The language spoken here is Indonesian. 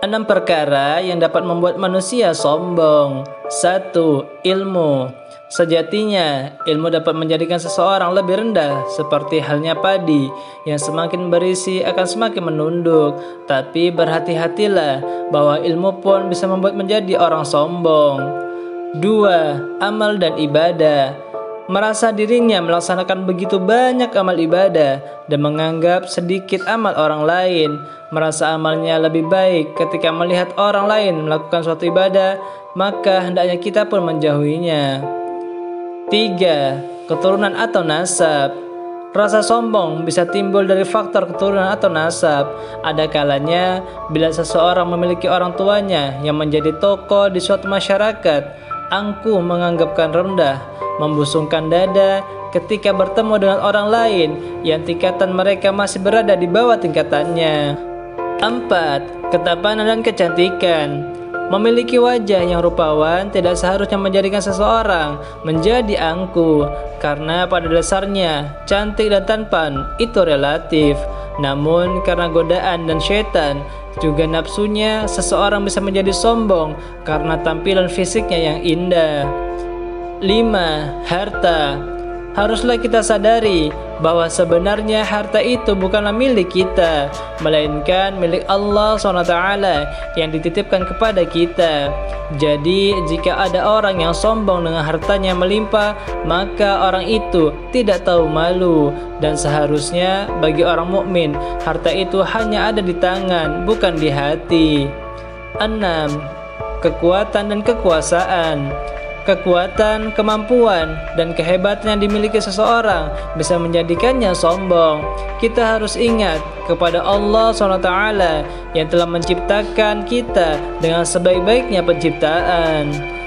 6 perkara yang dapat membuat manusia sombong. 1. Ilmu. Sejatinya, ilmu dapat menjadikan seseorang lebih rendah, seperti halnya padi yang semakin berisi akan semakin menunduk. Tapi berhati-hatilah bahwa ilmu pun bisa membuat menjadi orang sombong. 2. Amal dan ibadah. Merasa dirinya melaksanakan begitu banyak amal ibadah dan menganggap sedikit amal orang lain. Merasa amalnya lebih baik ketika melihat orang lain melakukan suatu ibadah, maka hendaknya kita pun menjauhinya. 3. Keturunan atau nasab. Rasa sombong bisa timbul dari faktor keturunan atau nasab. Ada kalanya bila seseorang memiliki orang tuanya yang menjadi tokoh di suatu masyarakat, angkuh menganggapkan rendah, membusungkan dada ketika bertemu dengan orang lain yang tingkatan mereka masih berada di bawah tingkatannya. 4. Ketampanan dan kecantikan. Memiliki wajah yang rupawan tidak seharusnya menjadikan seseorang menjadi angkuh, karena pada dasarnya cantik dan tampan itu relatif. Namun karena godaan dan setan juga nafsunya, seseorang bisa menjadi sombong karena tampilan fisiknya yang indah. 5. Harta. Haruslah kita sadari bahwa sebenarnya harta itu bukanlah milik kita, melainkan milik Allah SWT yang dititipkan kepada kita. Jadi jika ada orang yang sombong dengan hartanya melimpah, maka orang itu tidak tahu malu. Dan seharusnya bagi orang mukmin, harta itu hanya ada di tangan, bukan di hati. 6. Kekuatan dan kekuasaan. Kekuatan, kemampuan, dan kehebatan yang dimiliki seseorang bisa menjadikannya sombong. Kita harus ingat kepada Allah SWT yang telah menciptakan kita dengan sebaik-baiknya penciptaan.